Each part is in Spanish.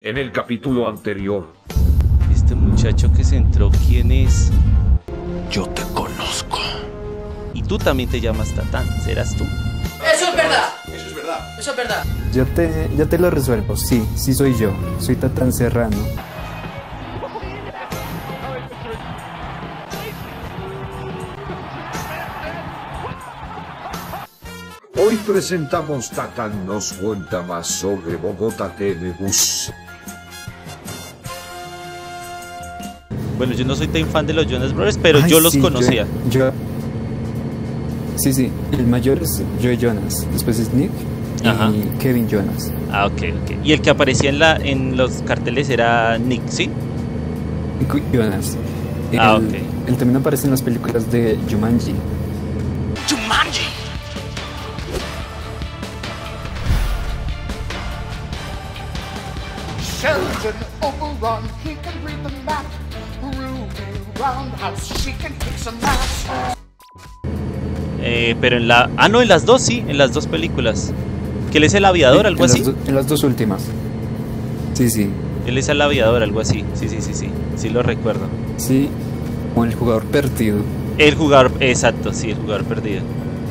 En el capítulo anterior. Este muchacho que se entró, ¿quién es? Yo te conozco. Y tú también te llamas Tatán, ¿serás tú? ¡Eso es verdad! ¡Eso es verdad! ¡Eso es verdad! Yo te lo resuelvo, sí soy yo. Soy Tatán Serrano. Hoy presentamos Tatán nos cuenta más sobre Bogotá TM Bus. Bueno, yo no soy tan fan de los Jonas Brothers, pero yo los conocía. Sí, el mayor es Joey Jonas, después es Nick y Kevin Jonas. Ah, ok. Y el que aparecía en los carteles era Nick, ¿sí? Nick Jonas. Él también aparece en las películas de Jumanji. ¡Jumanji! Pero en la... Ah, no, en las dos, sí, en las dos películas. Que él es el aviador, algo así. En las dos últimas. Sí. Él es el aviador, algo así. Sí. Sí lo recuerdo. Sí, o el jugador perdido. El jugador, exacto, sí, el jugador perdido.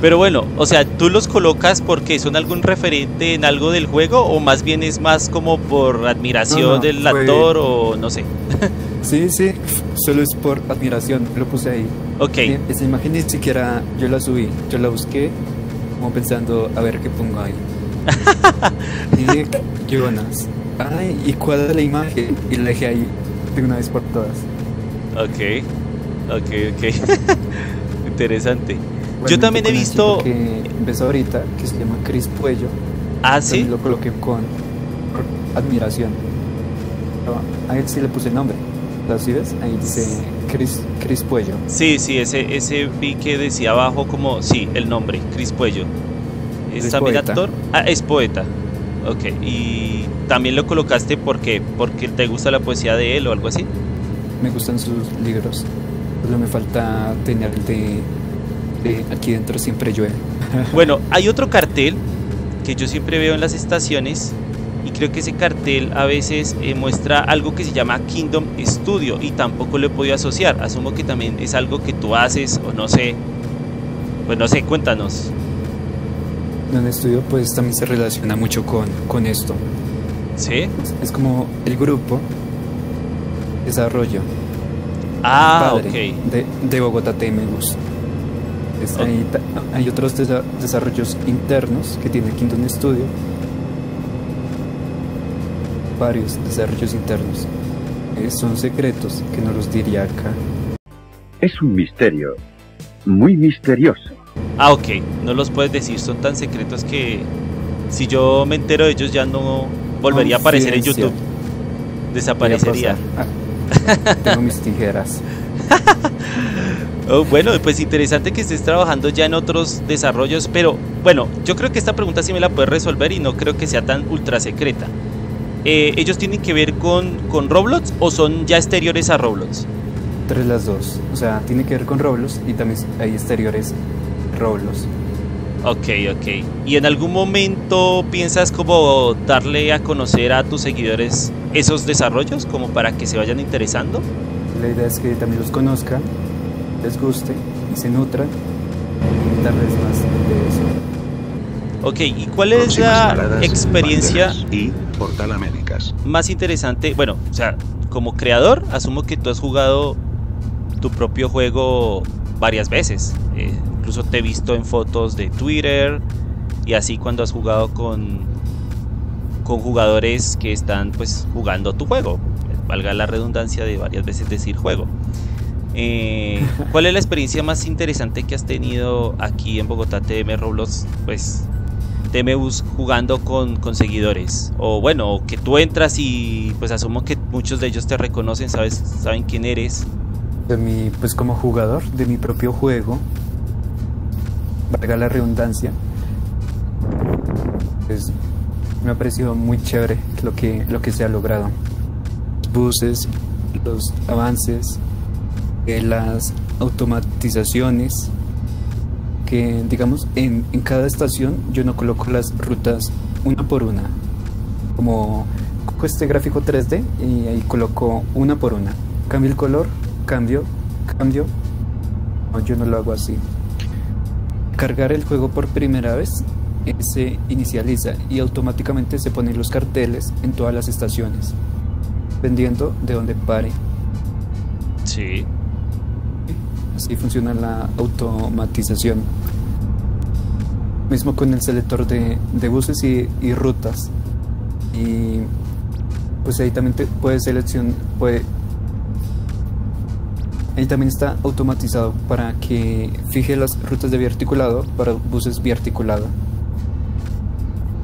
Pero bueno, o sea, ¿tú los colocas porque son algún referente en algo del juego? ¿O más bien es más como por admiración del actor o no sé? Sí, solo es por admiración, lo puse ahí. Ok. Esa imagen ni siquiera yo la subí, yo la busqué como pensando a ver qué pongo ahí. Y Jonas, ay, y cuadra la imagen y la dejé ahí de una vez por todas. Ok. Interesante. Yo también he visto que ves ahorita, que se llama Chris Pueyo. Ah, sí. Lo coloqué con admiración. A él sí le puse el nombre. ¿Sí ves? Ahí dice Chris Pueyo. Sí, ese vi que decía abajo como, sí, el nombre, Chris Pueyo. ¿Es también actor? Ah, es poeta. Ok, y también lo colocaste porque te gusta la poesía de él o algo así. Me gustan sus libros. Solo me falta tener aquí dentro siempre llueve. Bueno, hay otro cartel que yo siempre veo en las estaciones y creo que ese cartel a veces muestra algo que se llama Kingdom Studio y tampoco lo he podido asociar. Asumo que también es algo que tú haces o no sé. Pues no sé, cuéntanos. El estudio pues también se relaciona mucho con esto. ¿Sí? Es como el grupo desarrollo. Ah, ok. De Bogotá TM Bus. Hay otros desarrollos internos que tiene Kingdom Studio. Varios desarrollos internos. Son secretos que no los diría acá. Es un misterio. Muy misterioso. Ah, ok. No los puedes decir. Son tan secretos que si yo me entero de ellos ya no volvería a aparecer en YouTube. Desaparecería. Tengo mis tijeras. Oh, bueno, pues interesante que estés trabajando ya en otros desarrollos, pero bueno, yo creo que esta pregunta sí me la puedes resolver y no creo que sea tan ultra secreta. ¿Ellos tienen que ver con Roblox o son ya exteriores a Roblox? Entre las dos, o sea, tiene que ver con Roblox y también hay exteriores Roblox. Ok. ¿Y en algún momento piensas como darle a conocer a tus seguidores esos desarrollos como para que se vayan interesando? La idea es que también los conozcan, les guste y se nutran y darles más de eso. Ok, ¿y cuál es la experiencia y Portal Américas más interesante? Bueno, o sea, como creador, asumo que tú has jugado tu propio juego varias veces. Incluso te he visto en fotos de Twitter y así cuando has jugado con jugadores que están pues jugando tu juego. Valga la redundancia de varias veces decir juego. ¿Cuál es la experiencia más interesante que has tenido aquí en Bogotá TM Roblox? Pues TM Bus jugando con seguidores. O bueno, que tú entras y pues asumo que muchos de ellos te reconocen, saben quién eres. Pues como jugador de mi propio juego, valga la redundancia, pues me ha parecido muy chévere lo que se ha logrado. Buses, los avances, las automatizaciones, que digamos en cada estación yo no coloco las rutas una por una, como cojo este gráfico 3D y ahí coloco una por una. Cambio el color, cambio. No, yo no lo hago así. Cargar el juego por primera vez, se inicializa y automáticamente se ponen los carteles en todas las estaciones, dependiendo de donde pare. Sí. Así funciona la automatización. Mismo con el selector de buses y rutas. Y pues ahí también te puedes seleccionar, ahí también está automatizado para que fije las rutas de biarticulado para buses biarticulado.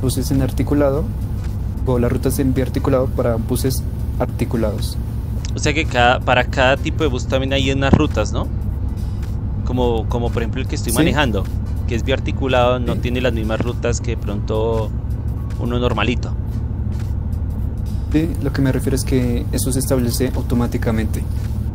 Buses en articulado o las rutas en biarticulado para buses articulados. O sea que para cada tipo de bus también hay unas rutas, ¿no? Como por ejemplo el que estoy manejando, que es biarticulado, no tiene las mismas rutas que de pronto uno normalito. Sí, lo que me refiero es que eso se establece automáticamente.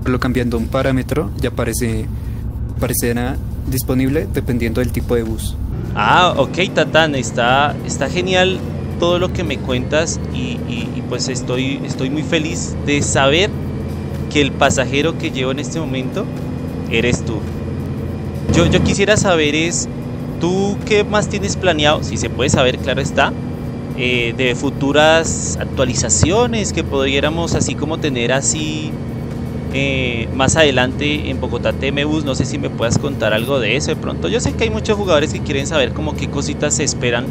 Solo cambiando un parámetro ya aparecerá disponible dependiendo del tipo de bus. Ah, ok, Tatán, está genial todo lo que me cuentas y pues estoy muy feliz de saber que el pasajero que llevo en este momento eres tú. Yo quisiera saber ¿tú qué más tienes planeado? Si se puede saber, claro está, de futuras actualizaciones que podríamos así como tener así... más adelante en Bogotá TM Bus, no sé si me puedas contar algo de eso de pronto. Yo sé que hay muchos jugadores que quieren saber como qué cositas se esperan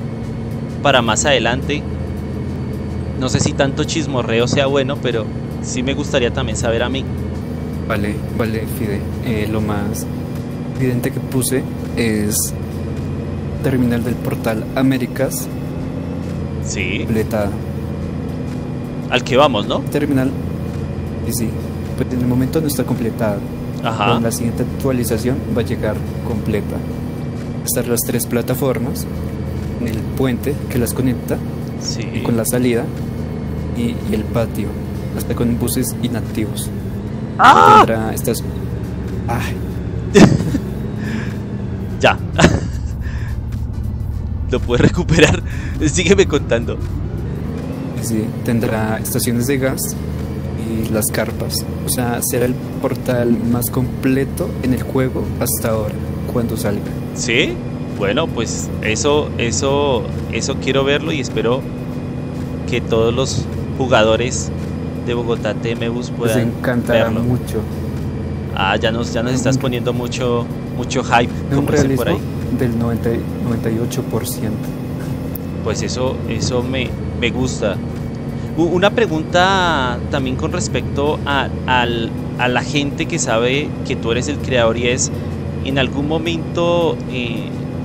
para más adelante. No sé si tanto chismorreo sea bueno, pero sí me gustaría también saber a mí. Vale, Fide. Lo más evidente que puse es terminal del portal Américas. Sí. Completada. Al que vamos, ¿no? Terminal. Sí. Pues en el momento no está completada. Ajá. Con la siguiente actualización va a llegar completa. Están las tres plataformas, en el puente que las conecta, sí, y con la salida y el patio, hasta con buses inactivos. ¡Ah! Estas... ¡Ay! Ya. Lo puedes recuperar. Sígueme contando. Sí, tendrá estaciones de gas y las carpas, o sea, será el portal más completo en el juego hasta ahora, cuando salga. Sí, bueno, pues eso quiero verlo y espero que todos los jugadores de Bogotá TM Bus puedan verlo. Les encantará mucho. Ah, ya nos estás poniendo mucho hype, como dicen por ahí. Del 98%. Pues eso me gusta. Una pregunta también con respecto a la gente que sabe que tú eres el creador, y es, ¿en algún momento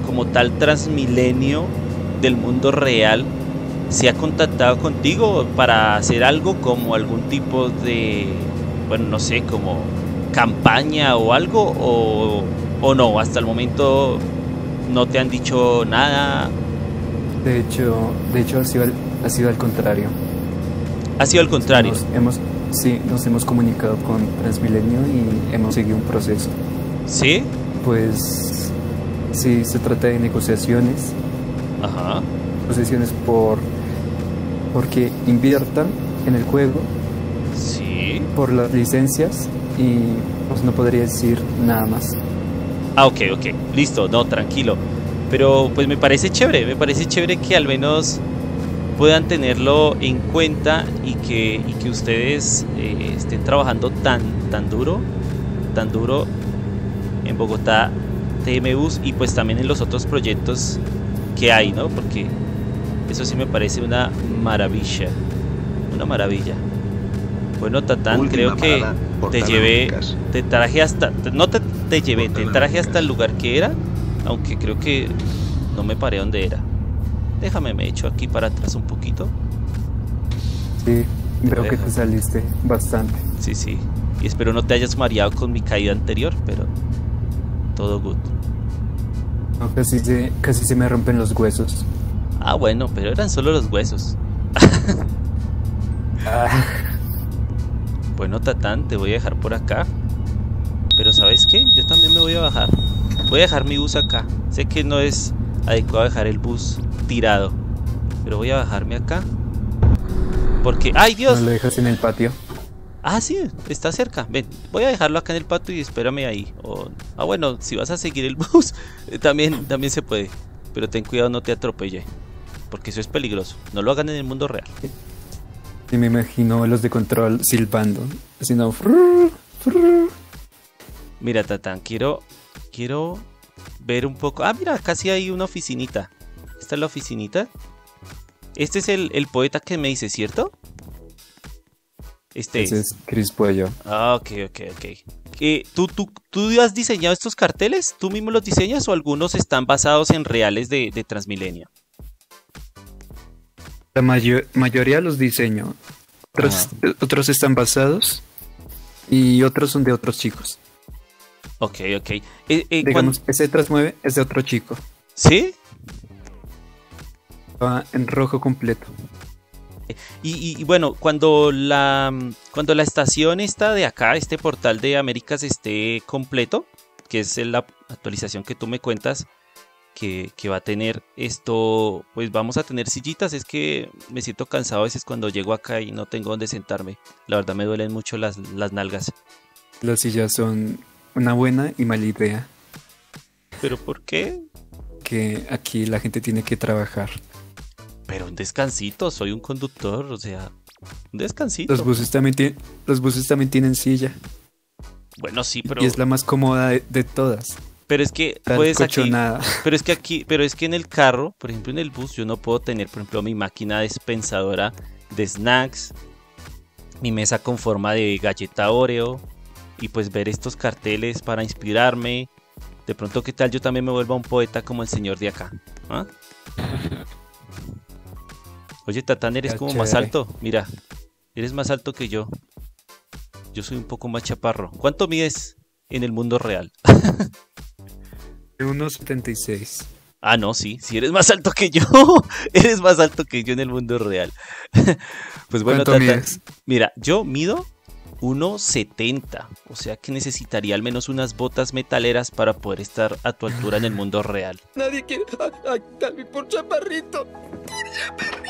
como tal Transmilenio del mundo real se ha contactado contigo para hacer algo como algún tipo de, bueno, no sé, como campaña o algo? ¿O no? ¿Hasta el momento no te han dicho nada? De hecho ha sido al contrario. Ha sido al contrario. Nos hemos comunicado con Transmilenio y hemos seguido un proceso. ¿Sí? Pues sí, se trata de negociaciones. Ajá. Negociaciones porque inviertan en el juego. Sí. Por las licencias y pues no podría decir nada más. Ah, ok. Listo, no, tranquilo. Pero pues me parece chévere que al menos puedan tenerlo en cuenta y que ustedes estén trabajando tan duro en Bogotá TM Bus y pues también en los otros proyectos que hay, ¿no? Porque eso sí me parece una maravilla. Bueno, Tatán, última creo que te traje hasta el lugar que era, aunque creo que no me paré donde era. Déjame, me echo aquí para atrás un poquito. Sí, creo que te saliste bastante. Sí. Y espero no te hayas mareado con mi caída anterior, pero todo good. No, casi se me rompen los huesos. Ah, bueno, pero eran solo los huesos. Ah. Bueno, Tatán, te voy a dejar por acá. Pero ¿sabes qué? Yo también me voy a bajar. Voy a dejar mi bus acá. Sé que no es adecuado dejar el bus tirado, pero voy a bajarme acá Porque... ¡Ay, Dios! No lo dejas en el patio. Ah, sí, está cerca. Ven, voy a dejarlo acá en el patio y espérame ahí. O... Ah, bueno, si vas a seguir el bus, también se puede. Pero ten cuidado, no te atropelle. Porque eso es peligroso. No lo hagan en el mundo real. Y me imagino a los de control silbando. Haciendo... Mira, Tatán, quiero ver un poco... Ah, mira, casi hay una oficinita. ¿Esta es la oficinita? Este es el poeta que me dice, ¿cierto? Este es Chris Pueyo. Ah, ok. ¿Tú has diseñado estos carteles? ¿Tú mismo los diseñas o algunos están basados en reales de Transmilenio? La mayoría los diseño. Otros están basados y otros son de otros chicos. Ok. Digamos, ese TransMueve es de otro chico. ¿Sí? Va en rojo completo. Y bueno, cuando la estación está de acá, este portal de Américas esté completo, que es la actualización que tú me cuentas que va a tener esto, pues vamos a tener sillitas. Es que me siento cansado a veces cuando llego acá y no tengo dónde sentarme. La verdad me duelen mucho las nalgas. Las sillas son una buena y mala idea. ¿Pero por qué? Que aquí la gente tiene que trabajar. Pero un descansito, soy un conductor, o sea, un descansito. Los buses también tienen silla. Bueno, sí, pero... Y es la más cómoda de todas. Pero es que puedes aquí... Pero es que en el carro, por ejemplo en el bus, yo no puedo tener, por ejemplo, mi máquina dispensadora de snacks, mi mesa con forma de galleta Oreo, y pues ver estos carteles para inspirarme. De pronto, ¿qué tal? Yo también me vuelvo un poeta como el señor de acá. ¿Ah? Oye, Tatán, eres como más alto. Mira, eres más alto que yo. Yo soy un poco más chaparro. ¿Cuánto mides en el mundo real? 1.76. Ah, no, sí, eres más alto que yo. Eres más alto que yo en el mundo real. Pues bueno, Tatán, mira, yo mido 1.70. O sea que necesitaría al menos unas botas metaleras para poder estar a tu altura en el mundo real. Nadie quiere... Ay, dame por chaparrito. ¡Por chaparrito!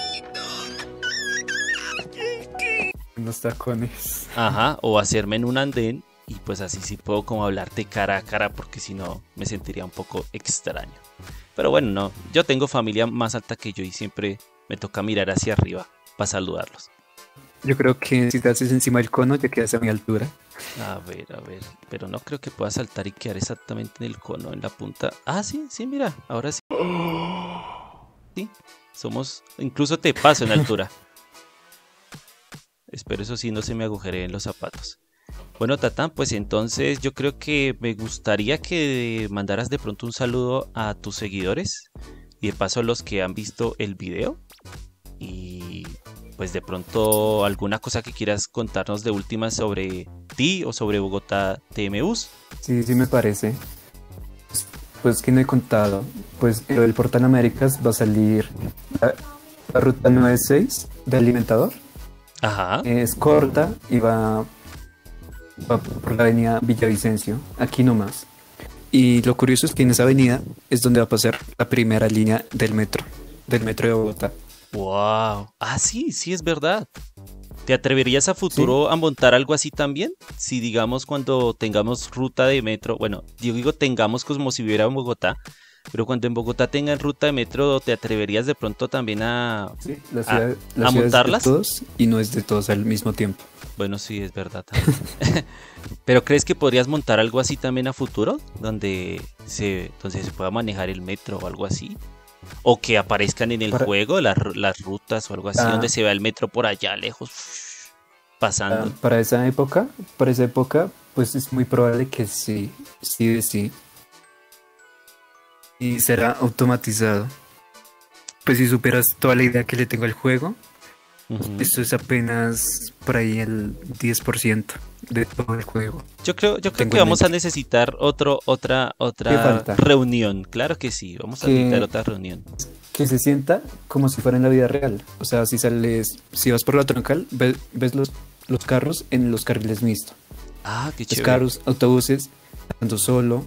Unos tacones. Ajá, o hacerme en un andén. Y pues así sí puedo como hablarte cara a cara, porque si no me sentiría un poco extraño. Pero bueno, no, yo tengo familia más alta que yo y siempre me toca mirar hacia arriba para saludarlos. Yo creo que si te haces encima del cono te quedas a mi altura. A ver, pero no creo que pueda saltar y quedar exactamente en el cono, en la punta. Ah, sí, mira, ahora sí. Sí, somos, incluso te paso en altura. Espero eso sí no se me agujereen los zapatos. Bueno, Tatán, pues entonces yo creo que me gustaría que mandaras de pronto un saludo a tus seguidores y de paso a los que han visto el video, y pues de pronto alguna cosa que quieras contarnos de última sobre ti o sobre Bogotá TM Bus. Sí, me parece. Pues que no he contado, pues el Portal Américas va a salir la ruta 96 de Alimentador. Ajá. Es corta y va por la avenida Villavicencio, aquí nomás. Y lo curioso es que en esa avenida es donde va a pasar la primera línea del metro de Bogotá. ¡Wow! Ah, sí, es verdad. ¿Te atreverías a futuro a montar algo así también? Si digamos cuando tengamos ruta de metro, bueno, yo digo tengamos como si hubiera en Bogotá, pero cuando en Bogotá tengan ruta de metro, ¿te atreverías de pronto también a, sí, la ciudad a montarlas? Es de todos y no es de todos al mismo tiempo. Bueno, sí, es verdad. ¿Pero crees que podrías montar algo así también a futuro? Donde se pueda manejar el metro o algo así. O que aparezcan en el juego las rutas o algo así, donde se vea el metro por allá lejos, pasando. Para esa época, pues es muy probable que sí. Y será automatizado. Pues si superas toda la idea que le tengo al juego, esto es apenas por ahí el 10% de todo el juego. Yo creo que vamos a necesitar otra reunión. Claro que sí, vamos a necesitar otra reunión. Que se sienta como si fuera en la vida real. O sea, si vas por la troncal, ves los carros en los carriles mixtos. Ah, qué chévere. Los carros, autobuses, andando solo.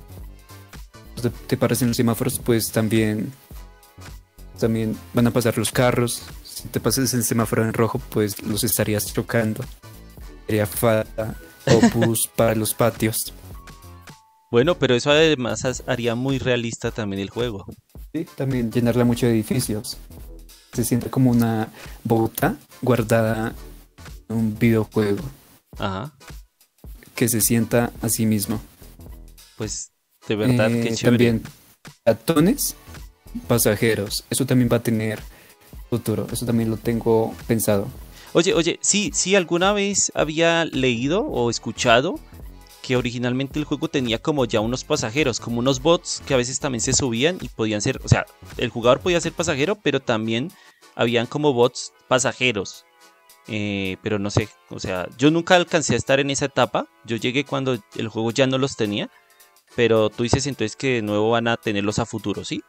Te paras en los semáforos, pues también van a pasar los carros. Si te pasas el semáforo en rojo, pues los estarías chocando. Sería falta opus para los patios. Bueno, pero eso además haría muy realista también el juego. Sí, también llenarla mucho de edificios. Se siente como una Bogotá guardada en un videojuego. Ajá. Que se sienta a sí mismo. Pues, de verdad, qué chévere. También, peatones, pasajeros. Eso también va a tener futuro. Eso también lo tengo pensado. Oye, sí, alguna vez había leído o escuchado que originalmente el juego tenía como ya unos pasajeros, como unos bots que a veces también se subían y podían ser, o sea, el jugador podía ser pasajero, pero también habían como bots pasajeros, pero no sé, o sea, yo nunca alcancé a estar en esa etapa, yo llegué cuando el juego ya no los tenía, pero tú dices entonces que de nuevo van a tenerlos a futuro, ¿sí?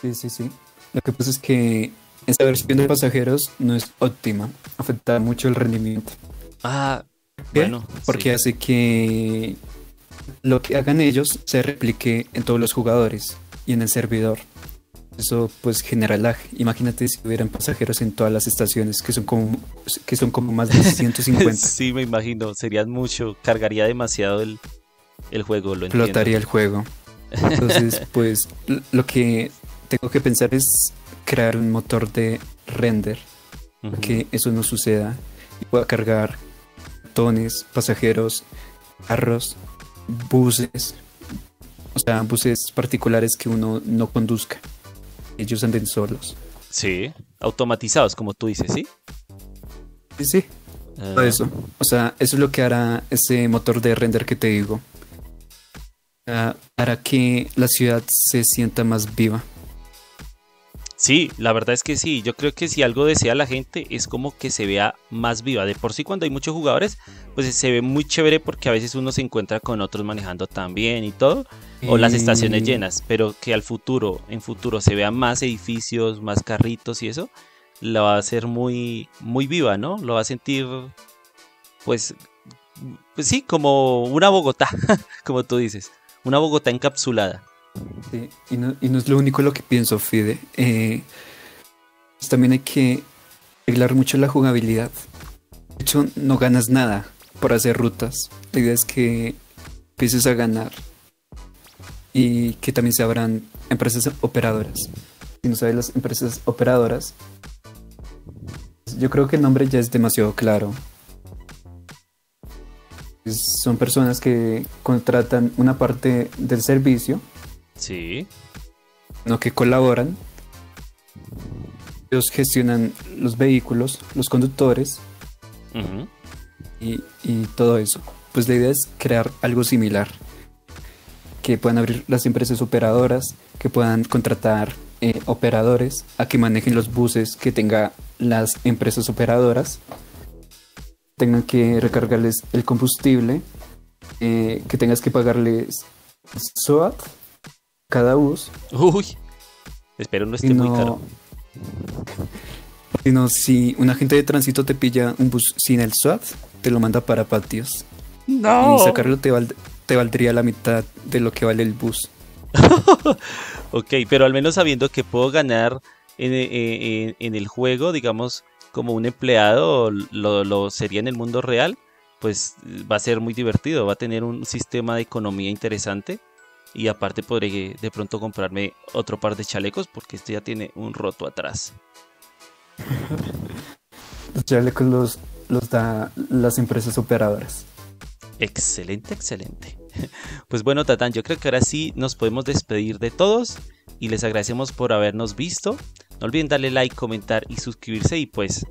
Sí, lo que pasa es que esta versión de pasajeros no es óptima, afecta mucho el rendimiento. Ah, ¿qué? Bueno, porque sí, hace que lo que hagan ellos se replique en todos los jugadores y en el servidor. Eso pues genera lag. Imagínate si hubieran pasajeros en todas las estaciones, que son como más de 150. Sí, me imagino, serían mucho, cargaría demasiado el juego, lo entiendo. Explotaría el juego. Entonces pues lo que tengo que pensar es crear un motor de render, para que eso no suceda y pueda cargar pasajeros, carros, buses, o sea, buses particulares que uno no conduzca, ellos anden solos. Sí, automatizados, como tú dices, ¿sí? Sí, todo eso. O sea, eso es lo que hará ese motor de render que te digo. Hará que la ciudad se sienta más viva. Sí, la verdad es que sí, yo creo que si algo desea la gente es como que se vea más viva. De por sí cuando hay muchos jugadores, pues se ve muy chévere porque a veces uno se encuentra con otros manejando también y todo, o las estaciones llenas, pero que en futuro se vean más edificios, más carritos y eso, la va a hacer muy, muy viva, ¿no? Lo va a sentir, pues sí, como una Bogotá, como tú dices, una Bogotá encapsulada. Sí, y no es lo único lo que pienso, Fide. Pues también hay que arreglar mucho la jugabilidad. De hecho, no ganas nada por hacer rutas. La idea es que empieces a ganar y que también se abran empresas operadoras. Si no sabes las empresas operadoras, yo creo que el nombre ya es demasiado claro. Son personas que contratan una parte del servicio. Sí. No, que colaboran. Ellos gestionan los vehículos, los conductores y todo eso. Pues la idea es crear algo similar. Que puedan abrir las empresas operadoras, que puedan contratar operadores a que manejen los buses que tengan las empresas operadoras. Tengan que recargarles el combustible, que tengas que pagarles SOAT cada bus. Uy, espero no esté muy caro. Sino si un agente de tránsito te pilla un bus sin el SOAT, te lo manda para patios. No. Y sacarlo te valdría la mitad de lo que vale el bus. Ok, pero al menos sabiendo que puedo ganar en el juego, digamos, como un empleado lo sería en el mundo real, pues va a ser muy divertido, va a tener un sistema de economía interesante. Y aparte podré de pronto comprarme otro par de chalecos porque este ya tiene un roto atrás. Los chalecos los da las empresas operadoras. Excelente. Pues bueno, Tatán, yo creo que ahora sí nos podemos despedir de todos. Y les agradecemos por habernos visto. No olviden darle like, comentar y suscribirse. Y pues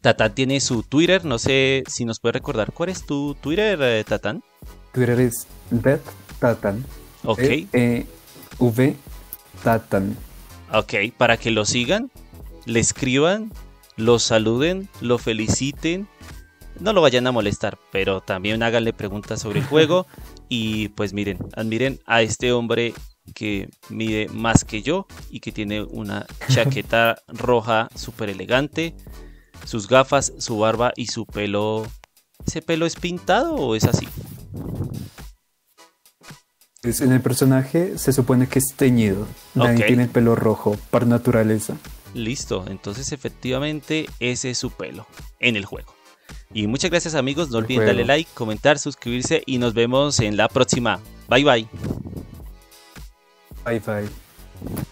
Tatán tiene su Twitter. No sé si nos puede recordar cuál es tu Twitter, Tatán. Twitter es DeathTatán. Ok. DeathTatán. Ok, para que lo sigan, le escriban, lo saluden, lo feliciten, no lo vayan a molestar, pero también háganle preguntas sobre el juego y pues miren, admiren a este hombre que mide más que yo y que tiene una chaqueta roja súper elegante, sus gafas, su barba y su pelo. ¿Ese pelo es pintado o es así? En el personaje se supone que es teñido, nadie tiene el pelo rojo, por naturaleza. Listo, entonces efectivamente ese es su pelo en el juego. Y muchas gracias, amigos. No olviden darle like, comentar, suscribirse y nos vemos en la próxima. Bye bye. Bye bye.